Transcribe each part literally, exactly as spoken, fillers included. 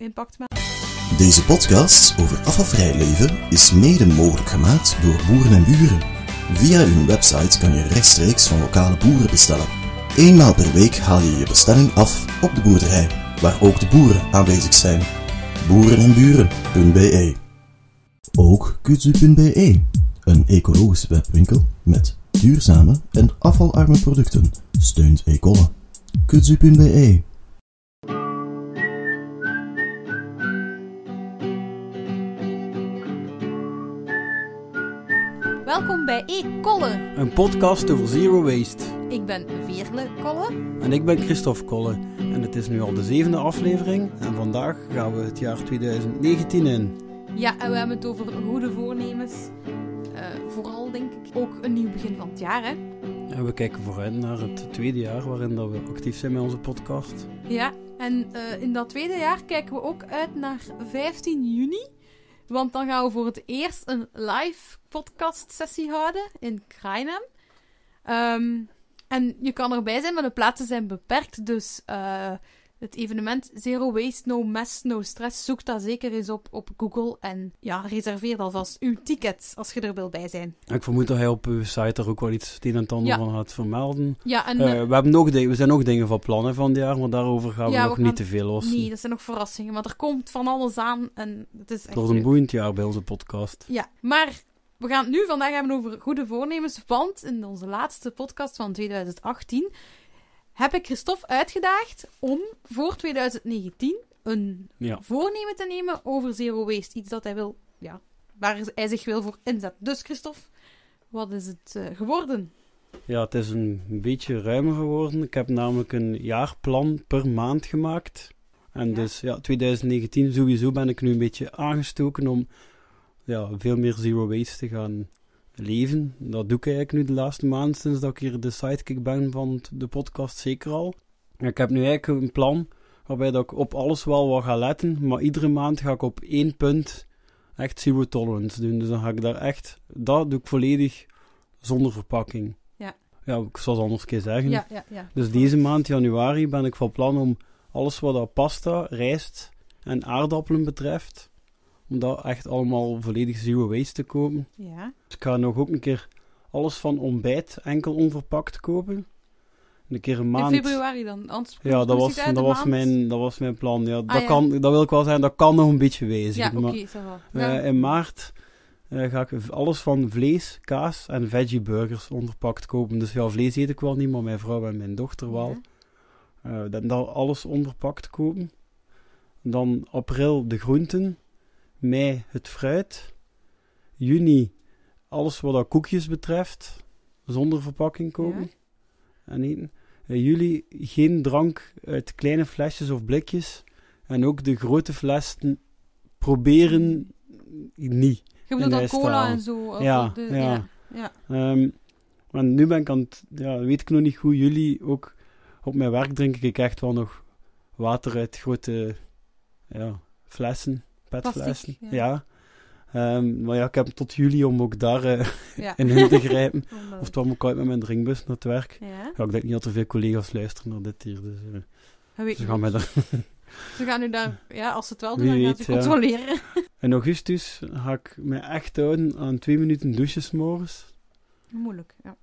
Impact Man. Deze podcast over afvalvrij leven is mede mogelijk gemaakt door boeren en buren. Via hun website kan je rechtstreeks van lokale boeren bestellen. Eenmaal per week haal je je bestelling af op de boerderij, waar ook de boeren aanwezig zijn. boeren en buren punt b e. Ook Kutzu punt b e, een ecologische webwinkel met duurzame en afvalarme producten, steunt E-Colle. Kutzu punt b e. Welkom bij E-Colle, een podcast over Zero Waste. Ik ben Veerle Colle. En ik ben Christophe Colle. En het is nu al de zevende aflevering. En vandaag gaan we het jaar twintig negentien in. Ja, en we hebben het over goede voornemens. Uh, vooral, denk ik, ook een nieuw begin van het jaar, hè? En we kijken vooruit naar het tweede jaar waarin dat we actief zijn met onze podcast. Ja, en uh, in dat tweede jaar kijken we ook uit naar vijftien juni. Want dan gaan we voor het eerst een live podcast sessie houden in Krainem. Um, en je kan erbij zijn, maar de plaatsen zijn beperkt. Dus uh, het evenement Zero Waste, No Mess, No Stress, zoek daar zeker eens op op Google. En ja, reserveer alvast uw tickets als je er wil bij zijn. Ik vermoed dat hij op uw site er ook wel iets het een en het ander ja. van gaat vermelden. Ja, en, uh, uh, we, hebben nog de- we zijn nog dingen van plannen van het jaar, maar daarover gaan we ja, nog we gaan... niet te veel lossen. Nee, dat zijn nog verrassingen, want er komt van alles aan. En het is echt het wordt een boeiend jaar bij onze podcast. Ja, maar... We gaan het nu vandaag hebben over goede voornemens, want in onze laatste podcast van twintig achttien heb ik Christophe uitgedaagd om voor twintig negentien een ja. voornemen te nemen over Zero Waste. Iets dat hij wil, ja, waar hij zich wil voor inzet. Dus Christophe, wat is het uh, geworden? Ja, het is een beetje ruimer geworden. Ik heb namelijk een jaarplan per maand gemaakt. En ja. dus ja, twintig negentien sowieso ben ik nu een beetje aangestoken om... Ja, veel meer zero waste te gaan leven. Dat doe ik eigenlijk nu de laatste maand sinds dat ik hier de sidekick ben van de podcast, zeker al. Ik heb nu eigenlijk een plan waarbij dat ik op alles wel wat ga letten, maar iedere maand ga ik op één punt echt zero tolerance doen. Dus dan ga ik daar echt, dat doe ik volledig zonder verpakking. Ja. Ja, ik zal het anders een keer zeggen. Ja, ja, ja. Dus deze maand, januari, ben ik van plan om alles wat dat pasta, rijst en aardappelen betreft... Om dat echt allemaal volledig zero waste te kopen. Ja. Dus ik ga nog ook een keer alles van ontbijt enkel onverpakt kopen. Een keer een maand... In februari dan? Anders ja, dat was, dat, was mijn, dat was mijn plan. Ja, ah, dat, ja. Kan, dat wil ik wel zeggen, dat kan nog een beetje wijzigen. Ja, oké, okay, zo wel. Ja. Uh, in maart uh, ga ik alles van vlees, kaas en veggie burgers onverpakt kopen. Dus ja, vlees eet ik wel niet, maar mijn vrouw en mijn dochter wel. Ja. Uh, dan, dan alles onverpakt kopen. Dan april de groenten. Mei het fruit, juni alles wat dat koekjes betreft, zonder verpakking kopen ja. en eten. Uh, juli geen drank uit kleine flesjes of blikjes en ook de grote flessen proberen niet. Je bedoelt dan cola en zo? Ja, de, ja. ja. ja. Um, en nu ben ik aan het, ja, weet ik nog niet goed, jullie ook op mijn werk drink ik echt wel nog water uit grote ja, flessen. Petflessen, plastic, ja. ja. Um, maar ja, ik heb tot juli om ook daar uh, ja. in hun te grijpen. Of het kwam ik uit met mijn drinkbus naar het werk. Ja. Ja, ik denk niet dat er veel collega's luisteren naar dit hier. Dus, uh, ze, gaan daar... ze gaan nu daar, ja, als ze het wel doen, Wie dan gaan ze ja. controleren. In augustus ga ik me echt houden aan twee minuten douches morgens. Moeilijk, ja.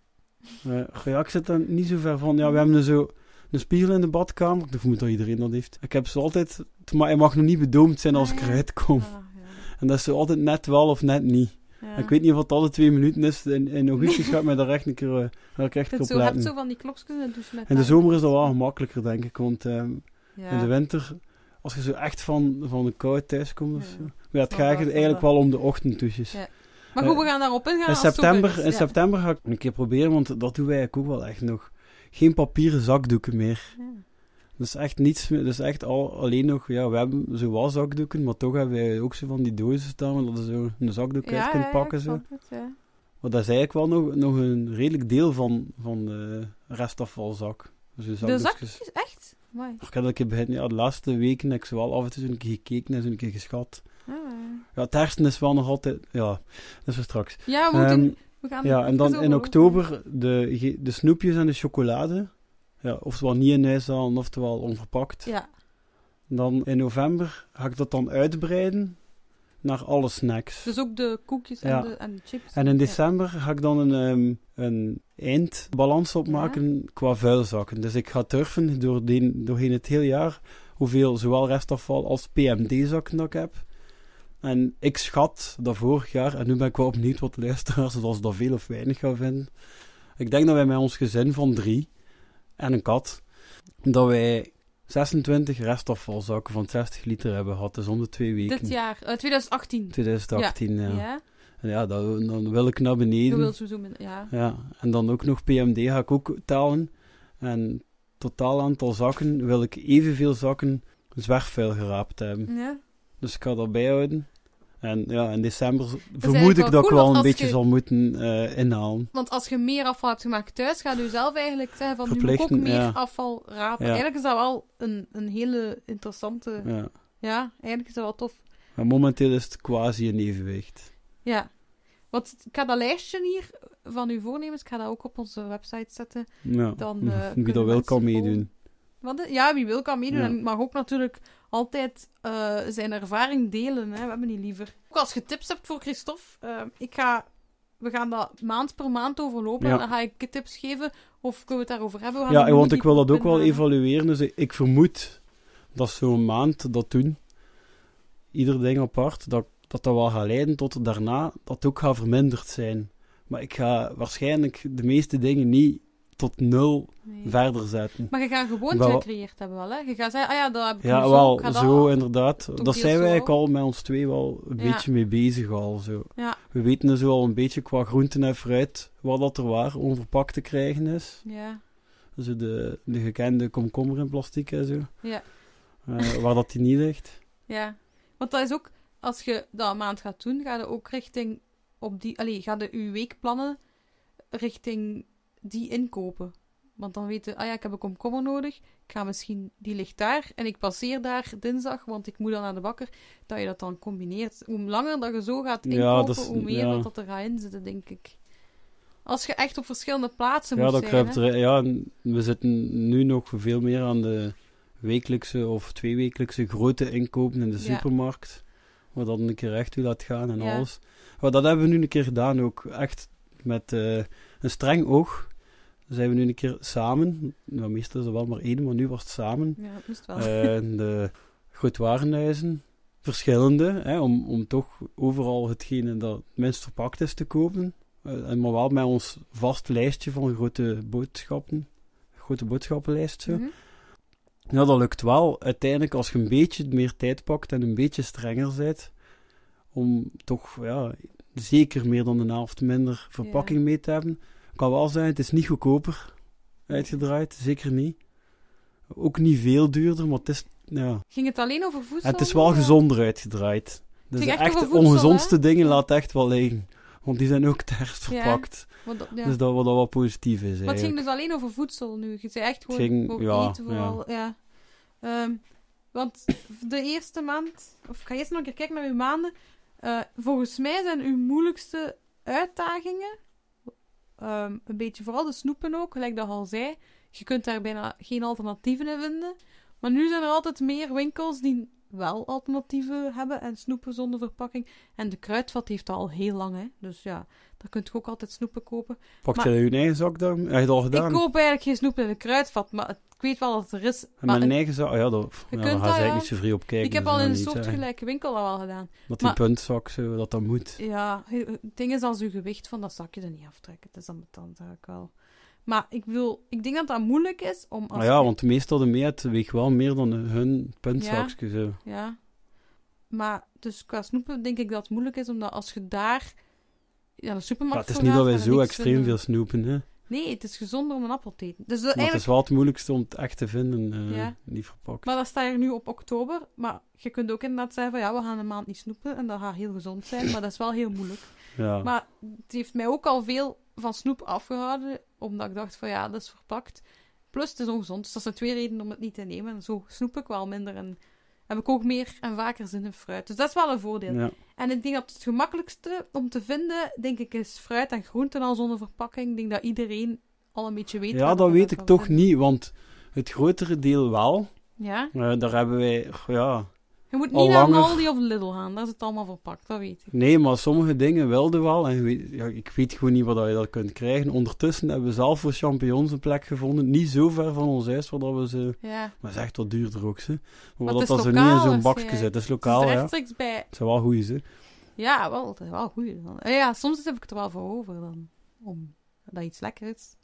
Uh, ja, ik zit daar niet zo ver van. Ja, we hebben er zo... Een spiegel in de badkamer, ik vermoed dat iedereen dat heeft. Ik heb ze altijd, maar hij mag nog niet bedoomd zijn als ja, ik eruit kom. Ja, ja. En dat is zo altijd net wel of net niet. Ja. Ik weet niet of het alle twee minuten is. In, in augustus gaat mij daar echt een keer, uh, daar ik echt op zo, letten. Zo van die klokjes en douchen met in de zomer is dat wel gemakkelijker, denk ik. Want um, ja. in de winter, als je zo echt van, van de kou thuis komt, ja. maar ja, het gaat eigenlijk wel om de ochtenddouches. Ja. Maar goed, uh, we gaan daarop ingaan. In, september, is, ja. in september ga ik een keer proberen, want dat doen wij eigenlijk ook wel echt nog. Geen papieren zakdoeken meer. Ja. Dat is echt niets meer. Dat is echt al, alleen nog... Ja, we hebben zo wel zakdoeken, maar toch hebben wij ook zo van die dozen staan, dat je zo een zakdoek ja, uit kunt ja, pakken. Ja, zo. Het, ja. Maar dat is eigenlijk wel nog, nog een redelijk deel van, van de restafvalzak. Dus de zakdoekjes, echt? Mooi. Ik heb dat een keer begint, ja, de laatste weken heb ik zo wel af en toe een keer gekeken en zo een keer geschat. Ah. Ja, het hersen is wel nog altijd... Ja, dat is voor straks. Ja, we moeten... Um, Ja, en dan in oktober de, de snoepjes en de chocolade. Ja, oftewel niet in huis halen, oftewel onverpakt. Ja. Dan in november ga ik dat dan uitbreiden naar alle snacks. Dus ook de koekjes en, ja. de, en de chips. En in december ja. ga ik dan een, een eindbalans opmaken ja. qua vuilzakken. Dus ik ga turven doorheen, doorheen het hele jaar hoeveel zowel restafval als P M D-zakken dat ik heb. En ik schat dat vorig jaar, en nu ben ik wel benieuwd wat luisteraars, dus als ze dat veel of weinig gaan vinden. Ik denk dat wij met ons gezin van drie en een kat, dat wij zesentwintig restafvalzakken van zestig liter hebben gehad, dus om de twee weken. Dit jaar, uh, twintig achttien. twintig achttien, ja. ja. ja. En ja, dat, dan wil ik naar beneden. Je wilt zoomen, ja. ja. En dan ook nog P M D ga ik ook tellen. En totaal aantal zakken wil ik evenveel zakken zwerfvuil geraapt hebben. Ja. Dus ik ga dat bijhouden. En ja, in december vermoed ik dat ik wel een beetje je... zal moeten uh, inhalen. Want als je meer afval hebt gemaakt thuis, ga je zelf eigenlijk zeggen van, nu moet ik ook meer ja. afval rapen. Ja. Eigenlijk is dat wel een, een hele interessante... Ja. ja, eigenlijk is dat wel tof. En momenteel is het quasi een evenwicht. Ja. Want ik ga dat lijstje hier van uw voornemens, ik ga dat ook op onze website zetten. Ja. Dan, uh, wie dat wil, kan meedoen. Want, ja, wie wil, kan meedoen. Ja. En het mag ook natuurlijk... altijd uh, zijn ervaring delen, hè. We hebben die liever. Ook als je tips hebt voor Christophe, uh, ik ga, we gaan dat maand per maand overlopen, ja. en dan ga ik tips geven, of kunnen we het daarover hebben? We gaan ja, want ik wil dat ook wel evalueren, dus ik, ik vermoed dat zo'n maand dat doen, ieder ding apart, dat, dat dat wel gaat leiden tot daarna, dat het ook gaat verminderd zijn. Maar ik ga waarschijnlijk de meeste dingen niet tot nul nee. verder zetten. Maar je gaat gewoon wel... gecreëerd hebben wel, hè? Je gaat zeggen, ah ja, dat heb ik ja, zo, wel, ik zo al... inderdaad. Dat zijn wij eigenlijk al met ons twee wel een ja. beetje mee bezig al. Zo. Ja. We weten er zo al een beetje qua groenten en fruit wat dat er waar onverpakt te krijgen is. Ja. Zo de, de gekende komkommer in plastic en zo. Ja. Uh, waar dat die niet ligt. Ja. Want dat is ook, als je dat een maand gaat doen, ga je ook richting op die... Allee, ga je je weekplannen richting... die inkopen. Want dan weten, ah ja, ik heb een komkommer nodig, ik ga misschien, die ligt daar, en ik passeer daar dinsdag, want ik moet dan naar de bakker, dat je dat dan combineert. Hoe langer dat je zo gaat inkopen, ja, dat is, hoe meer ja. dat, dat er gaat inzitten, denk ik. Als je echt op verschillende plaatsen ja, moet dat zijn. Kruipt er, ja, we zitten nu nog veel meer aan de wekelijkse of tweewekelijkse grote inkopen in de ja. supermarkt, waar dat een keer echt u laat gaan en ja. alles. Maar dat hebben we nu een keer gedaan ook, echt met uh, een streng oog. Zijn we nu een keer samen, nou, meestal is er wel maar één, maar nu was het samen. Ja, dat moest wel. Uh, de grootwarenhuizen, verschillende, hè, om, om toch overal hetgene dat het minst verpakt is te kopen. Uh, maar wel met ons vast lijstje van grote boodschappen, grote boodschappenlijst. Zo. Mm-hmm. Ja, dat lukt wel. Uiteindelijk, als je een beetje meer tijd pakt en een beetje strenger bent, om toch, ja... zeker meer dan een helft minder verpakking ja. mee te hebben. Ik kan wel zeggen, het is niet goedkoper uitgedraaid, zeker niet. Ook niet veel duurder, maar het is... Ja. Ging het alleen over voedsel? En het is wel gezonder uitgedraaid. Dus de echt voedsel, ongezondste hè? Dingen laat echt wel liggen. Want die zijn ook terst verpakt. Ja, dat, ja. Dus dat, dat wel positief is eigenlijk. Maar het ging dus alleen over voedsel nu. Je zei echt gewoon ging, voor ja, eten vooral. Ja. Ja. Um, want de eerste maand... Of ik ga eerst nog een keer kijken naar uw maanden... Uh, volgens mij zijn uw moeilijkste uitdagingen, um, een beetje vooral de snoepen ook, gelijk dat al zei, je kunt daar bijna geen alternatieven in vinden. Maar nu zijn er altijd meer winkels die wel alternatieven hebben en snoepen zonder verpakking. En de kruidvat heeft dat al heel lang, hè. Dus ja, daar kunt je ook altijd snoepen kopen. Pak je je eigen zak dan? Heb je dat al gedaan? Ik koop eigenlijk geen snoepen in de kruidvat, maar het, ik weet wel dat het er is. Maar en mijn eigen zak? Ja, daar ja, ga ze eigenlijk niet zo vrij op kijken. Ik heb al in een soortgelijke winkel al wel gedaan. Dat die maar, puntzak, zo, dat dat moet. Ja, het ding is als je gewicht van dat zakje er niet aftrekken. Dat is dan betant eigenlijk wel. Maar ik bedoel, ik denk dat dat moeilijk is om... Als ah ja, je... want meestal de meid weegt wel meer dan hun puntzakje. Ja, ja. Maar dus qua snoepen denk ik dat het moeilijk is, omdat als je daar... Ja, de supermarkt... Ja, het is niet dat wij zo extreem vinden. Veel snoepen, hè. Nee, het is gezonder om een appel te eten. Dus maar eigenlijk... het is wel het moeilijkste om het echt te vinden, uh, ja. die verpakt. Maar dat staat er nu op oktober. Maar je kunt ook inderdaad zeggen van ja, we gaan een maand niet snoepen. En dat gaat heel gezond zijn, maar dat is wel heel moeilijk. Ja. Maar het heeft mij ook al veel van snoep afgehouden. Omdat ik dacht van ja, dat is verpakt. Plus het is ongezond. Dus dat zijn twee redenen om het niet te nemen. En zo snoep ik wel minder en heb ik ook meer en vaker zin in fruit. Dus dat is wel een voordeel. Ja. En ik denk dat het gemakkelijkste om te vinden, denk ik, is fruit en groenten al zonder verpakking. Ik denk dat iedereen al een beetje weet. Ja, dat weet ik toch niet, want het grotere deel wel. Ja? Uh, daar hebben wij, ja... Je moet niet al naar Aldi of Lidl gaan, daar is het allemaal verpakt, dat weet ik. Nee, maar sommige dingen wilden wel. En je weet, ja, ik weet gewoon niet wat je daar kunt krijgen. Ondertussen hebben we zelf voor champignons een plek gevonden. Niet zo ver van ons huis, waar we ze... Ja. Maar het is echt wat duurder ook, ze. Maar dat dat ze niet in zo'n bakje zit. Het is lokaal, ja. Het is bij. Het zijn wel goeie, ze. Ja, wel, het is wel goeie. Dan. Ja, soms heb ik het er wel voor over, dan. Om dat iets lekker is.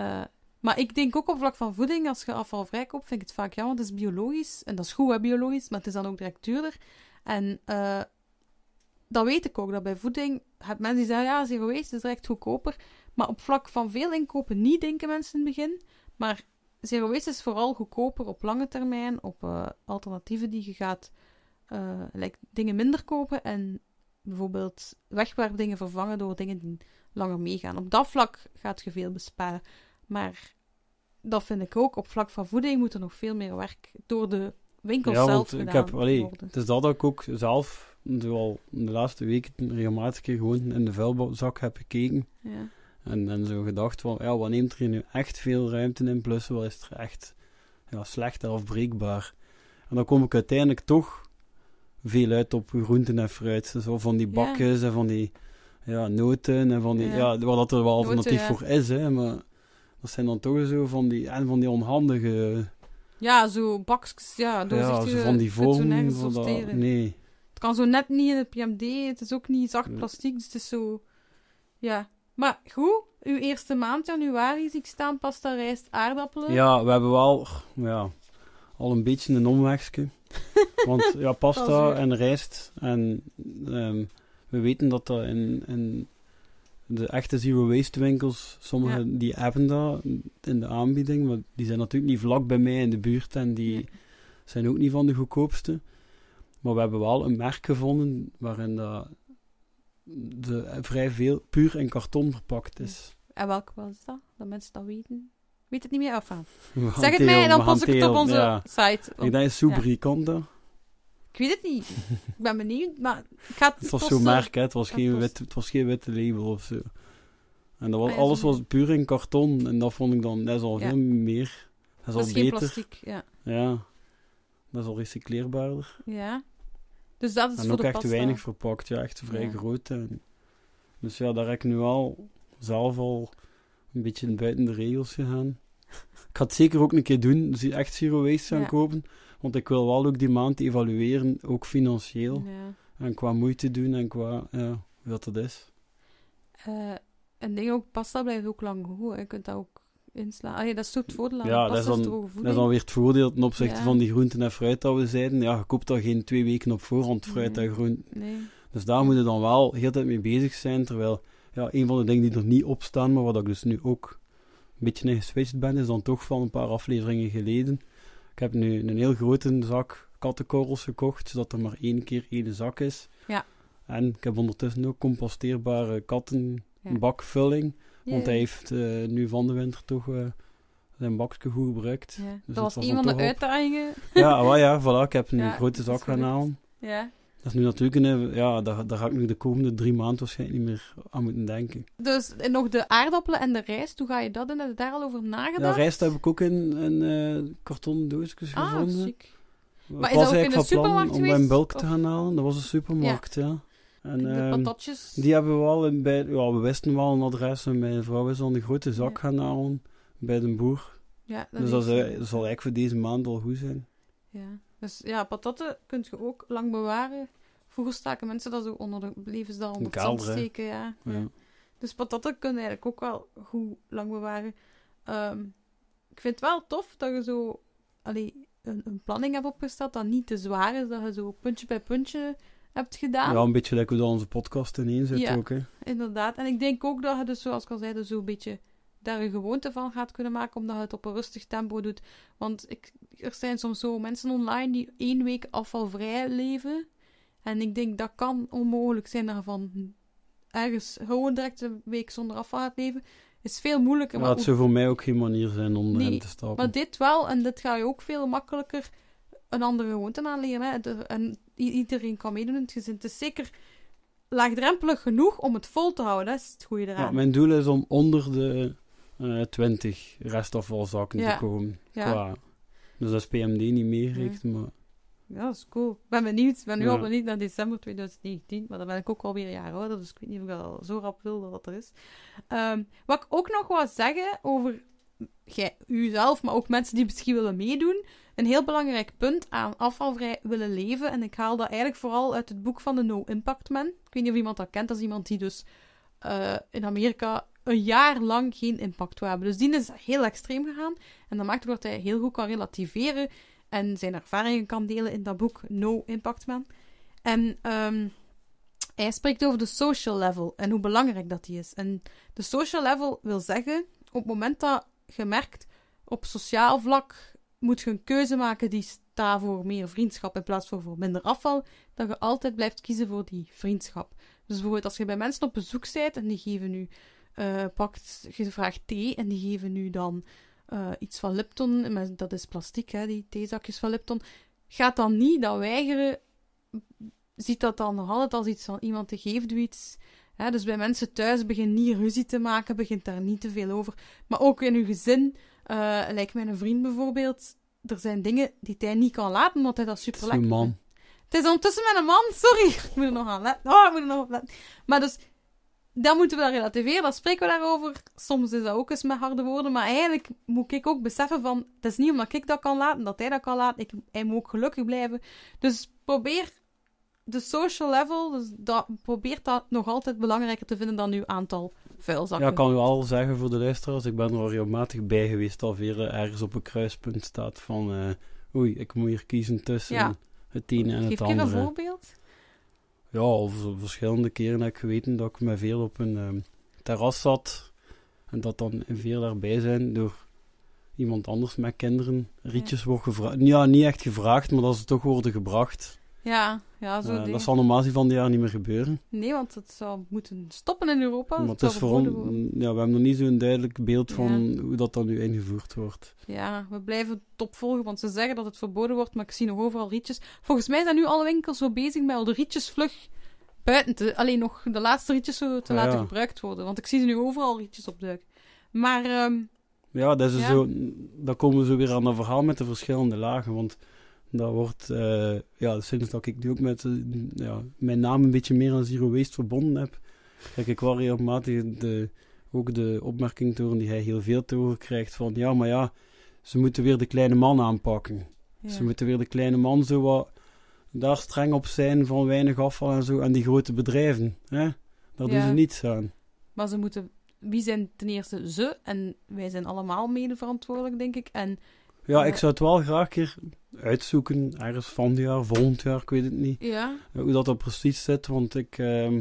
Uh, Maar ik denk ook op vlak van voeding, als je afvalvrij koopt, vind ik het vaak jammer. Het is biologisch, en dat is goed, hè, biologisch, maar het is dan ook direct duurder. En uh, dat weet ik ook, dat bij voeding, heb mensen die zeggen, ja, zero waste is direct goedkoper. Maar op vlak van veel inkopen niet, denken mensen in het begin. Maar zero waste is vooral goedkoper op lange termijn, op uh, alternatieven die je gaat uh, like, dingen minder kopen en bijvoorbeeld wegwerpdingen vervangen door dingen die langer meegaan. Op dat vlak gaat je veel besparen. Maar dat vind ik ook, op vlak van voeding moet er nog veel meer werk door de winkels ja, zelf gedaan ik heb, allee, worden. Het is dat ik ook zelf, zoal de laatste weken regelmatig gewoon in de vuilzak heb gekeken. Ja. En, en zo gedacht van, ja, wat neemt er nu echt veel ruimte in, plus wat is er echt ja, slecht en afbreekbaar. En dan kom ik uiteindelijk toch veel uit op groenten en fruit. Zo van die bakjes ja. en van die ja, noten en van die, ja. Ja, waar dat er wel alternatief noten, ja. voor is, hè, maar... Dat zijn dan toch zo van die, en van die onhandige... Ja, zo bakjes, ja, doorzichtige... Ja, van die vormen, zo dat, nee. Het kan zo net niet in het P M D, het is ook niet zacht plastic, dus het is zo... Ja, maar goed, uw eerste maand, januari, zie ik staan, pasta, rijst, aardappelen. Ja, we hebben wel, ja, al een beetje een omwegje. Want ja, pasta en rijst, en um, we weten dat dat in... in de echte zero waste winkels, sommige ja. die hebben dat in de aanbieding, maar die zijn natuurlijk niet vlak bij mij in de buurt en die ja. zijn ook niet van de goedkoopste. Maar we hebben wel een merk gevonden waarin dat de, vrij veel puur in karton verpakt is. En welk was dat? Dat mensen dat weten? Weet het niet meer af aan. Zeg het hanteel, mij en dan pas ik het op onze ja. site. Op. Ik denk Soubri, ja. kan dat? Ik weet het niet. Ik ben benieuwd, maar ik ga het... Het was zo'n merk, hè. Het was, geen wit, het was geen witte label of zo. En dat was, ah, ja, alles was puur in karton. En dat vond ik dan... Dat is al ja. veel meer. Dat is, dat is al geen beter. Plastiek, ja. Ja. Dat is al recycleerbaarder. Ja. Dus dat is en voor de pasta. En ook echt weinig verpakt, ja. Echt vrij ja. groot. En dus ja, daar heb ik nu al zelf al een beetje buiten de regels gegaan. Ik ga het zeker ook een keer doen. Dus echt zero waste gaan ja. kopen. Want ik wil wel ook die maand evalueren, ook financieel. Ja. En qua moeite doen en qua ja, wat dat is. Uh, en ding ook, pasta blijft ook lang goed. Je kunt dat ook inslaan. Allee, dat is zo het voordeel aan ja, pasta, dat is dan, droge voeding. Dat is dan weer het voordeel ten opzichte ja. van die groenten en fruit dat we zeiden. Ja, je koopt daar geen twee weken op voorhand fruit nee. en groenten. Nee. Dus daar moet je dan wel heel de tijd mee bezig zijn. Terwijl ja, een van de dingen die er niet op staan, maar wat ik dus nu ook een beetje in geswitcht ben, is dan toch van een paar afleveringen geleden... Ik heb nu een heel grote zak kattenkorrels gekocht, zodat er maar één keer één zak is. Ja. En ik heb ondertussen ook composteerbare kattenbakvulling. Ja. Want hij heeft uh, nu van de winter toch uh, zijn bakje goed gebruikt. Ja. Dus dat, dat was een van de uitdagingen. Ja, well, ja, voilà, ik heb een ja, grote zak gaan halen. Ja. Dat is nu natuurlijk een... Ja, daar, daar ga ik nu de komende drie maanden waarschijnlijk niet meer aan moeten denken. Dus en nog de aardappelen en de rijst, hoe ga je dat doen? Heb je daar al over nagedacht? Ja, rijst heb ik ook in een uh, kartonnen doosjes ah, gevonden. Ah, ziek. Maar is dat ook in de supermarkt geweest? Om mijn bulk te gaan halen. Dat was een supermarkt, ja. ja. En, de um, patatjes? Die hebben we wel in bij... Ja, we wisten wel een adres. En mijn vrouw is dan de grote zak ja. gaan halen bij de boer. Ja, dat dus dat, is, dat zal eigenlijk voor deze maand al goed zijn. Ja. Dus ja, patatten kun je ook lang bewaren. Vroeger staken mensen dat zo onder de... Bleven ze daar onder het zand steken, ja. Ja. ja. Dus patatten kun je eigenlijk ook wel goed lang bewaren. Um, ik vind het wel tof dat je zo... Allee, een, een planning hebt opgesteld dat niet te zwaar is. Dat je zo puntje bij puntje hebt gedaan. Ja, een beetje lekker door onze podcast ineen zit ja, ook, hè. Inderdaad. En ik denk ook dat je dus, zoals ik al zei, dus zo'n beetje... daar een gewoonte van gaat kunnen maken, omdat je het op een rustig tempo doet. Want ik, er zijn soms zo mensen online die één week afvalvrij leven. En ik denk, dat kan onmogelijk zijn daarvan. Ergens gewoon direct een week zonder afval gaat leven, is veel moeilijker. Ja, maar het zou voor mij ook geen manier zijn om nee, erin te stappen. Maar dit wel, en dit ga je ook veel makkelijker een andere gewoonte aanleren. Hè? De, en iedereen kan meedoen in het gezin. Het is zeker... laagdrempelig genoeg om het vol te houden. Dat is het goede eraan. Ja, mijn doel is om onder de twintig restafvalzakken ja. te komen. Ja. Qua Dus dat is P M D niet meegerekend, ja. maar... Ja, dat is cool. Ik ben benieuwd. Ik ben nu ja. al benieuwd naar december twintig negentien. Maar dan ben ik ook alweer een jaar ouder. Dus ik weet niet of ik al zo rap wil dat dat er is. Um, wat ik ook nog wou zeggen over gij, uzelf, maar ook mensen die misschien willen meedoen. Een heel belangrijk punt aan afvalvrij willen leven. En ik haal dat eigenlijk vooral uit het boek van de No Impact Man. Ik weet niet of iemand dat kent. Dat is iemand die dus uh, in Amerika een jaar lang geen impact wil hebben. Dus die is heel extreem gegaan. En dat maakt ook dat hij heel goed kan relativeren. En zijn ervaringen kan delen in dat boek No Impact Man. En um, hij spreekt over de social level en hoe belangrijk dat die is. En de social level wil zeggen, op het moment dat je merkt, op sociaal vlak moet je een keuze maken die staat voor meer vriendschap in plaats van voor minder afval, dat je altijd blijft kiezen voor die vriendschap. Dus bijvoorbeeld als je bij mensen op bezoek bent en die geven nu, uh, pakt, je vraagt thee en die geven nu dan... Uh, iets van Lipton, maar dat is plastic, hè, die theezakjes van Lipton, gaat dan niet dat weigeren, ziet dat dan nog altijd als iets van iemand te geven doe iets. Hè? Dus bij mensen thuis begin niet ruzie te maken, begint daar niet te veel over. Maar ook in uw gezin, uh, lijkt mijn vriend bijvoorbeeld, er zijn dingen die hij niet kan laten, omdat hij dat super lekker vindt. Het is ondertussen met een man, sorry, ik moet er nog aan letten. Oh, ik moet er nog op letten. Maar dus... Dan moeten we dat relativeren, dan spreken we daarover. Soms is dat ook eens met harde woorden, maar eigenlijk moet ik ook beseffen van, het is niet omdat ik dat kan laten, dat hij dat kan laten. Ik, hij moet ook gelukkig blijven. Dus probeer de social level, dus dat, probeer dat nog altijd belangrijker te vinden dan uw aantal vuilzakken. Ja, ik kan u al zeggen voor de luisteraars, ik ben er regelmatig bij geweest dat weer ergens op een kruispunt staat van, uh, oei, ik moet hier kiezen tussen ja. het ene en Geef het andere. Geef ik een voorbeeld? Ja, of verschillende keren heb ik geweten dat ik met Veerle op een um, terras zat. En dat dan in Veerle daarbij zijn door iemand anders met kinderen. Rietjes ja. wordt gevraagd. Ja, niet echt gevraagd, maar dat ze toch worden gebracht. Ja, ja zo. Uh, dat zal normaal van dit jaar niet meer gebeuren. Nee, want het zou moeten stoppen in Europa. Maar het is voor ons, ja, we hebben nog niet zo'n duidelijk beeld van ja. hoe dat dan nu ingevoerd wordt. Ja, we blijven top volgen, want ze zeggen dat het verboden wordt, maar ik zie nog overal rietjes. Volgens mij zijn nu alle winkels zo bezig met al de rietjes vlug buiten te... Alleen nog de laatste rietjes zo te ah, laten ja. gebruikt worden, want ik zie ze nu overal rietjes opduiken. Maar... Um, ja, dat is ja. zo... Dan komen we zo weer aan dat verhaal met de verschillende lagen, want... Dat wordt, uh, ja, sinds dat ik nu ook met uh, ja, mijn naam een beetje meer aan Zero Waste verbonden heb, krijg ik wel regelmatig de, ook de opmerking te horen die hij heel veel te horen krijgt van, ja, maar ja, ze moeten weer de kleine man aanpakken. Ja. Ze moeten weer de kleine man zo wat, daar streng op zijn van weinig afval en zo, en die grote bedrijven, hè? Daar ja. doen ze niets aan. Maar ze moeten, wie zijn ten eerste ze, en wij zijn allemaal mede verantwoordelijk, denk ik, en... Ja, ik zou het wel graag een keer uitzoeken, ergens van dit jaar, volgend jaar, ik weet het niet. Ja. Hoe dat, dat precies zit, want ik eh,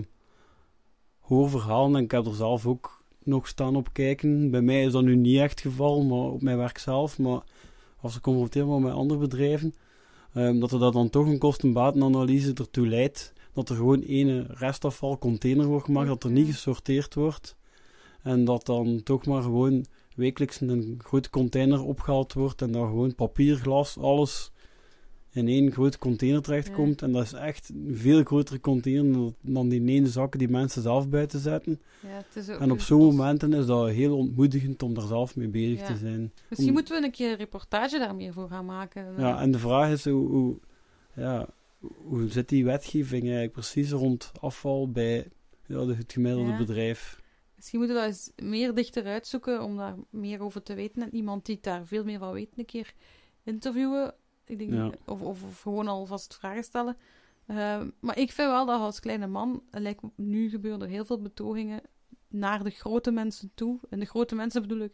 hoor verhalen en ik heb er zelf ook nog staan op kijken. Bij mij is dat nu niet echt het geval, maar op mijn werk zelf, maar als ik confronteer me met andere bedrijven, eh, dat er dat dan toch een kosten-batenanalyse ertoe leidt, dat er gewoon één restafvalcontainer wordt gemaakt, dat er niet gesorteerd wordt en dat dan toch maar gewoon... wekelijks een grote container opgehaald wordt en dan gewoon papier, glas, alles in één grote container terechtkomt. Ja. En dat is echt een veel grotere container dan die ene zakken die mensen zelf buiten zetten. Ja, en op zo'n momenten is dat heel ontmoedigend om daar zelf mee bezig ja. te zijn. Misschien om... moeten we een keer een reportage daar meer voor gaan maken. Maar... Ja, en de vraag is hoe, hoe, ja, hoe zit die wetgeving eigenlijk precies rond afval bij ja, het gemiddelde ja. bedrijf? Misschien moeten we dat eens meer dichter uitzoeken om daar meer over te weten. En iemand die daar veel meer van weet, een keer interviewen. Ik denk, ja. of, of, of gewoon alvast vragen stellen. Uh, maar ik vind wel dat als kleine man, lijkt nu gebeuren er heel veel betogingen naar de grote mensen toe. En de grote mensen bedoel ik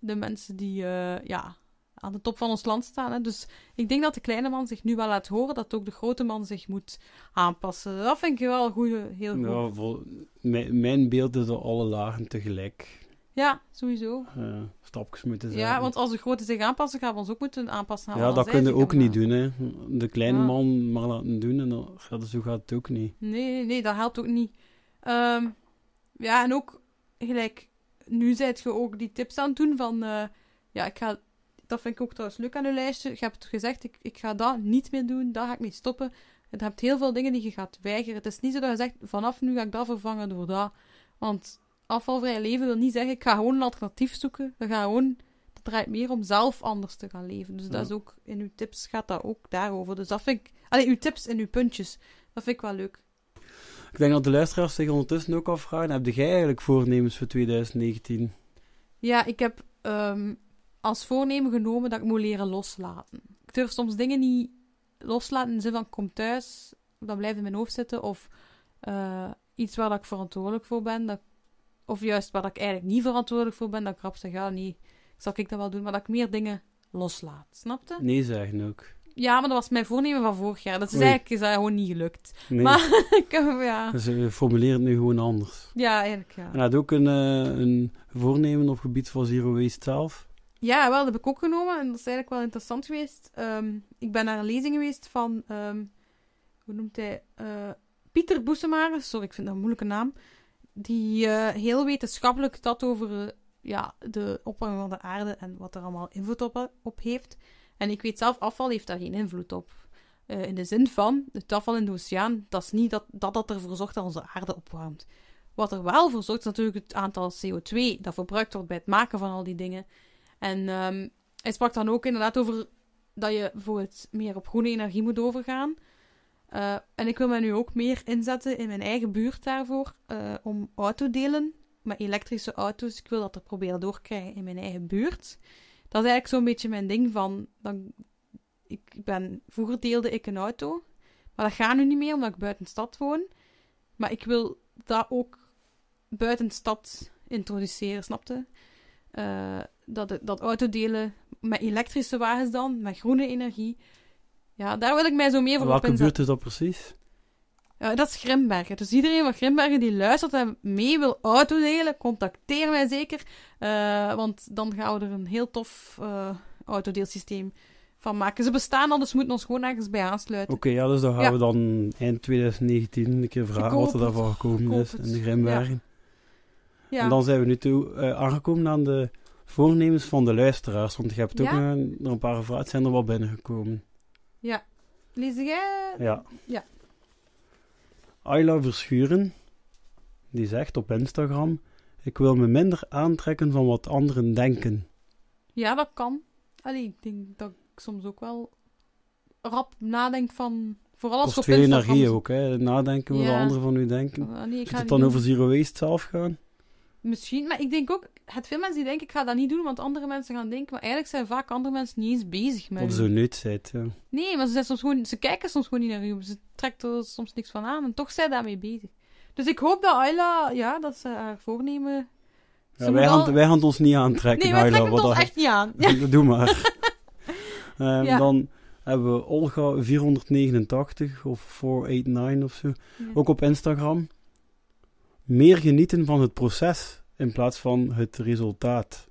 de mensen die uh, ja, aan de top van ons land staan. Hè. Dus ik denk dat de kleine man zich nu wel laat horen, dat ook de grote man zich moet aanpassen. Dat vind ik wel goed, heel goed. Ja, vol, mijn, mijn beeld is op alle lagen tegelijk. Ja, sowieso. Uh, stapjes moeten zijn. Ja, want als de grote zich aanpassen, gaan we ons ook moeten aanpassen. Aan ja, dat kunnen we ook niet doen. Hè. De kleine ja. man maar laten doen, en dan, zo gaat het ook niet. Nee, nee, nee, dat helpt ook niet. Um, ja, en ook, gelijk, nu zijt je ook die tips aan het doen van, uh, ja, ik ga... Dat vind ik ook trouwens leuk aan uw lijstje. Je hebt gezegd, ik, ik ga dat niet meer doen. Daar ga ik mee stoppen. Je hebt heel veel dingen die je gaat weigeren. Het is niet zo dat je zegt, vanaf nu ga ik dat vervangen door dat. Want afvalvrij leven wil niet zeggen, ik ga gewoon een alternatief zoeken. We gaan gewoon... het draait meer om zelf anders te gaan leven. Dus ja. dat is ook, in uw tips gaat dat ook daarover. Dus dat vind ik... Allee, uw tips en uw puntjes. Dat vind ik wel leuk. Ik denk dat de luisteraars zich ondertussen ook afvragen, heb jij eigenlijk voornemens voor twintig negentien? Ja, ik heb um, als voornemen genomen dat ik moet leren loslaten. Ik durf soms dingen niet loslaten in de zin van, ik kom thuis, dat blijft in mijn hoofd zitten, of uh, iets waar dat ik verantwoordelijk voor ben, dat, of juist waar dat ik eigenlijk niet verantwoordelijk voor ben, dat ik rap zeg, ja, nee, zal ik dat wel doen, maar dat ik meer dingen loslaat, snapte? Nee zeggen ook. Ja, maar dat was mijn voornemen van vorig jaar. Dat is Oei. eigenlijk is dat gewoon niet gelukt. Nee. Maar ik heb, ja... Dus je formuleert het nu gewoon anders. Ja, eigenlijk, ja. En had ook een, uh, een voornemen op het gebied van Zero Waste zelf? Ja, wel, dat heb ik ook genomen. En dat is eigenlijk wel interessant geweest. Um, ik ben naar een lezing geweest van... Um, hoe noemt hij? Uh, Pieter Boesemaar. Sorry, ik vind dat een moeilijke naam. Die uh, heel wetenschappelijk dat over uh, ja, de opwarming van de aarde en wat er allemaal invloed op, op heeft... En ik weet zelf, afval heeft daar geen invloed op. Uh, in de zin van, het afval in de oceaan, dat is niet dat dat, dat ervoor zorgt dat onze aarde opwarmt. Wat er wel voor zorgt, is natuurlijk het aantal C O twee dat verbruikt wordt bij het maken van al die dingen. En um, hij sprak dan ook inderdaad over dat je bijvoorbeeld meer op groene energie moet overgaan. Uh, en ik wil mij nu ook meer inzetten in mijn eigen buurt daarvoor, uh, om autodelen met elektrische auto's. Ik wil dat er proberen doorkrijgen in mijn eigen buurt. Dat is eigenlijk zo'n beetje mijn ding van... Dan, ik ben, vroeger deelde ik een auto. Maar dat gaat nu niet meer, omdat ik buiten de stad woon. Maar ik wil dat ook buiten de stad introduceren, snapte? Uh, dat, dat autodelen met elektrische wagens dan, met groene energie. Ja, daar wil ik mij zo meer voor op inzetten. Welke buurt is dat precies? Uh, dat is Grimbergen. Dus iedereen van Grimbergen die luistert en mee wil autodelen, contacteer mij zeker. Uh, want dan gaan we er een heel tof uh, autodeelsysteem van maken. Ze bestaan al, dus moeten ons gewoon ergens bij aansluiten. Oké, okay, ja, dus dan gaan ja. we dan eind twintig negentien een keer vragen wat er daarvoor gekomen is in de Grimbergen. Ja. Ja. En dan zijn we nu toe uh, aangekomen aan de voornemens van de luisteraars. Want je hebt ook ja. een, een paar gevraagd, zijn er wel binnengekomen. Ja. Lees jij? Ja. Ja. Ayla Verschuren, die zegt op Instagram, ik wil me minder aantrekken van wat anderen denken. Ja, dat kan. Allee, ik denk dat ik soms ook wel rap nadenk van... Vooral als kost veel energie ook, hè. Nadenken wat ja. anderen van u denken. Uh, nee, ik Zit het dan over Zero Waste zelf gaan? Misschien, maar ik denk ook... Het veel mensen die denken, ik ga dat niet doen, want andere mensen gaan denken... Maar eigenlijk zijn vaak andere mensen niet eens bezig met... Dat zo nut zijt, ja. Nee, maar ze, zijn soms gewoon, ze kijken soms gewoon niet naar u. Ze trekt er soms niks van aan en toch zijn daarmee bezig. Dus ik hoop dat Ayla, ja, dat ze haar voornemen... Ze ja, wij, gaan, al... wij gaan het ons niet aantrekken, nee, Ayla. Nee, wij trekken het ons echt niet aan. Ja. Doe maar. um, ja. Dan hebben we Olga vier acht negen of vier acht negen of zo. Ja. Ook op Instagram. Meer genieten van het proces... in plaats van het resultaat.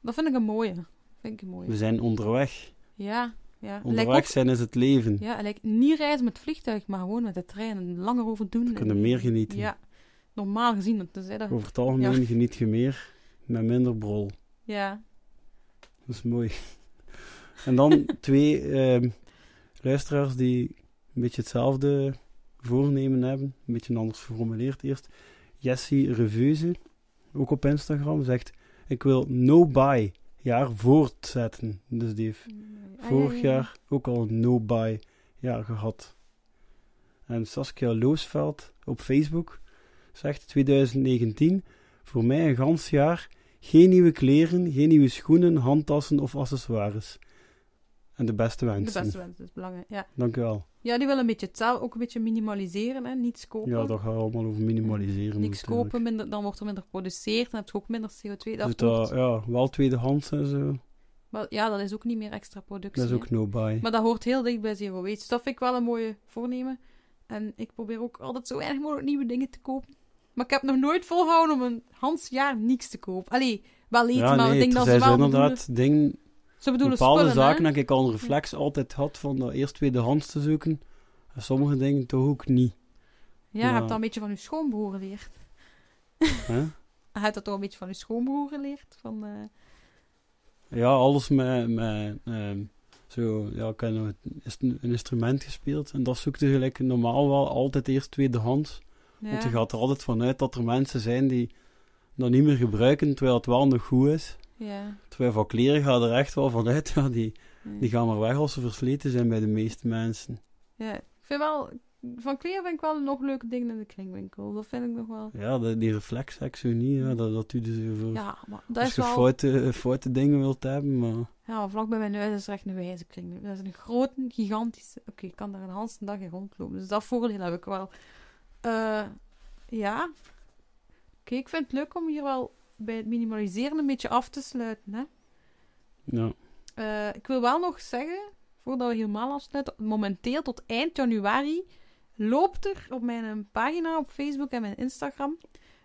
Dat vind ik een mooie. Vind ik een mooie. We zijn onderweg. Ja, ja. Onderweg ook, zijn is het leven. Ja, lijkt niet reizen met vliegtuig, maar gewoon met de trein en langer over doen. We kunnen meer genieten. Ja, normaal gezien. Dat is, dat... Over het algemeen ja. geniet je meer met minder brol. Ja. Dat is mooi. En dan twee uh, luisteraars die een beetje hetzelfde voornemen hebben. Een beetje anders geformuleerd eerst. Jesse Reveuze. Ook op Instagram, zegt... Ik wil No Buy jaar voortzetten. Dus die heeft ah, vorig ja, ja. jaar ook al een No Buy jaar gehad. En Saskia Loosveld op Facebook zegt... twintig negentien, voor mij een gans jaar... geen nieuwe kleren, geen nieuwe schoenen, handtassen of accessoires. En de beste wensen. De beste wensen, is belangrijk, ja. Dank u wel. Ja, die willen een beetje hetzelfde, ook een beetje minimaliseren, hè. Niets kopen. Ja, dat gaat allemaal over minimaliseren. Niks kopen, minder, dan wordt er minder geproduceerd, dan heb je ook minder C O twee. Dat dus uh, ja, wel tweedehands en zo. Maar, ja, dat is ook niet meer extra productie. Dat is ook hè. No buy. Maar dat hoort heel dicht bij Zero Waste. Dus dat vind ik wel een mooie voornemen. En ik probeer ook altijd zo weinig mogelijk nieuwe dingen te kopen. Maar ik heb nog nooit volgehouden om een gans jaar niks te kopen. Allee, wel iets, ja, maar nee, ik denk dat ze wel inderdaad ding. Ze bedoelen bepaalde spullen, zaken dat ik al een reflex ja. altijd had van dat eerst tweedehands te zoeken. En sommige dingen toch ook niet. Ja, maar... heb dat een beetje van je schoonbroer geleerd. Huh? Heb dat toch een beetje van je schoonbroer geleerd? Van, uh... Ja, alles met... met uh, zo, ja, ik heb nog een instrument gespeeld. En dat zoekte je gelijk normaal wel altijd eerst tweedehands. Ja. Want je gaat er altijd vanuit dat er mensen zijn die dat niet meer gebruiken, terwijl het wel nog goed is. Ja. Terwijl van kleren gaat er echt wel vanuit. Ja, die, ja. die gaan maar weg als ze versleten zijn bij de meeste mensen. Ja, ik vind wel... Van kleren vind ik wel nog leuke dingen in de kringwinkel. Dat vind ik nog wel... Ja, die, die reflex-axonie, ja, dat, dat u dus voor, ja, maar dat als je wel... foute, foute dingen wilt hebben, maar... Ja, vlak bij mijn huis is er echt een wijze kringwinkel. Dat is een grote, gigantische... Oké, okay, ik kan daar een hele dag in rondlopen. Dus dat voordeel heb ik wel. Uh, ja. Oké, okay, ik vind het leuk om hier wel bij het minimaliseren een beetje af te sluiten, hè. Ja. Uh, ik wil wel nog zeggen, voordat we helemaal afsluiten, momenteel tot eind januari... loopt er op mijn pagina op Facebook en mijn Instagram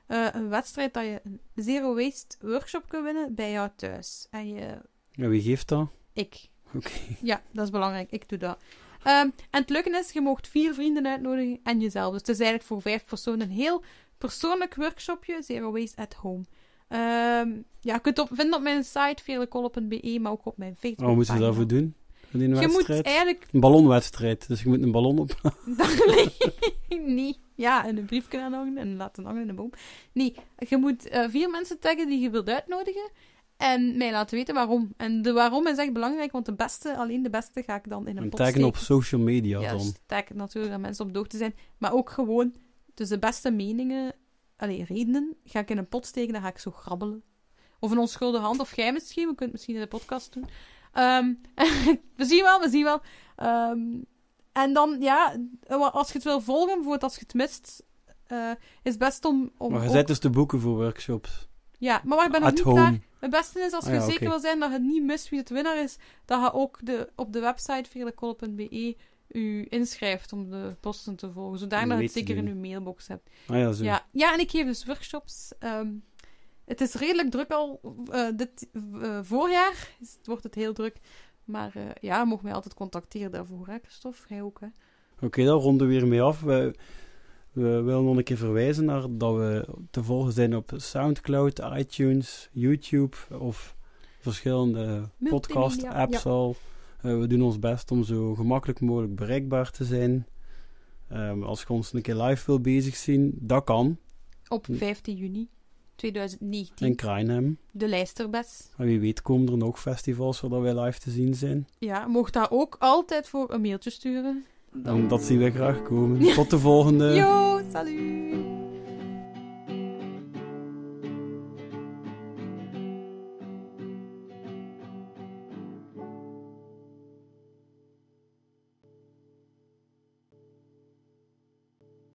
uh, een wedstrijd dat je een Zero Waste workshop kunt winnen bij jou thuis. En je... ja, wie geeft dat? Ik. Oké. Okay. Ja, dat is belangrijk. Ik doe dat. Um, en het leuke is, je mag vier vrienden uitnodigen en jezelf. Dus het is eigenlijk voor vijf personen een heel persoonlijk workshopje, Zero Waste at Home. Um, ja, je kunt het vinden op mijn site, veerle colle punt be, maar ook op mijn Facebook. Wat oh, moet je daarvoor doen? Je wedstrijd. Moet eigenlijk... Een ballonwedstrijd. Dus je moet een ballon op... Nee. Ja, en een briefje aanhangen en laten hangen in de boom. Nee, je moet uh, vier mensen taggen die je wilt uitnodigen en mij laten weten waarom. En de waarom is echt belangrijk, want de beste, alleen de beste ga ik dan in een en pot taggen steken. Op social media yes, dan. Tag natuurlijk dat mensen op de hoogte zijn. Maar ook gewoon, dus de beste meningen, allee, redenen, ga ik in een pot steken, dan ga ik zo grabbelen. Of een onschuldige hand, of jij misschien, we kunnen het misschien in de podcast doen. Um, we zien wel, we zien wel. Um, en dan, ja, als je het wil volgen, bijvoorbeeld als je het mist, uh, is best om... om maar je ook... zet dus de boeken voor workshops. Ja, maar ik ben nog niet home. Klaar. Het beste is, als ah, je ja, zeker okay. wil zijn dat je niet mist wie het winnaar is, dat je ook de, op de website veerlecolle punt be u inschrijft om de posten te volgen, zodat je het zeker in je mailbox hebt. Ah, ja, zo. Ja. ja, en ik geef dus workshops... Um, Het is redelijk druk al. Uh, dit uh, voorjaar dus wordt het heel druk. Maar uh, ja, je mag mij altijd contacteren daarvoor, hè, Christophe? Jij ook, hè? Oké, okay, dan ronden we weer mee af. We, we willen nog een keer verwijzen naar dat we te volgen zijn op SoundCloud, iTunes, YouTube of verschillende podcast-apps ja. al. Uh, we doen ons best om zo gemakkelijk mogelijk bereikbaar te zijn. Um, als je ons een keer live wil bezig zien, dat kan. Op vijftien juni tweeduizend negentien. In Krainem. De Lijsterbes. En wie weet komen er nog festivals waar wij live te zien zijn. Ja, mocht daar ook altijd voor een mailtje sturen. Dan... Dat zien we graag komen. Ja. Tot de volgende. Yo, salut.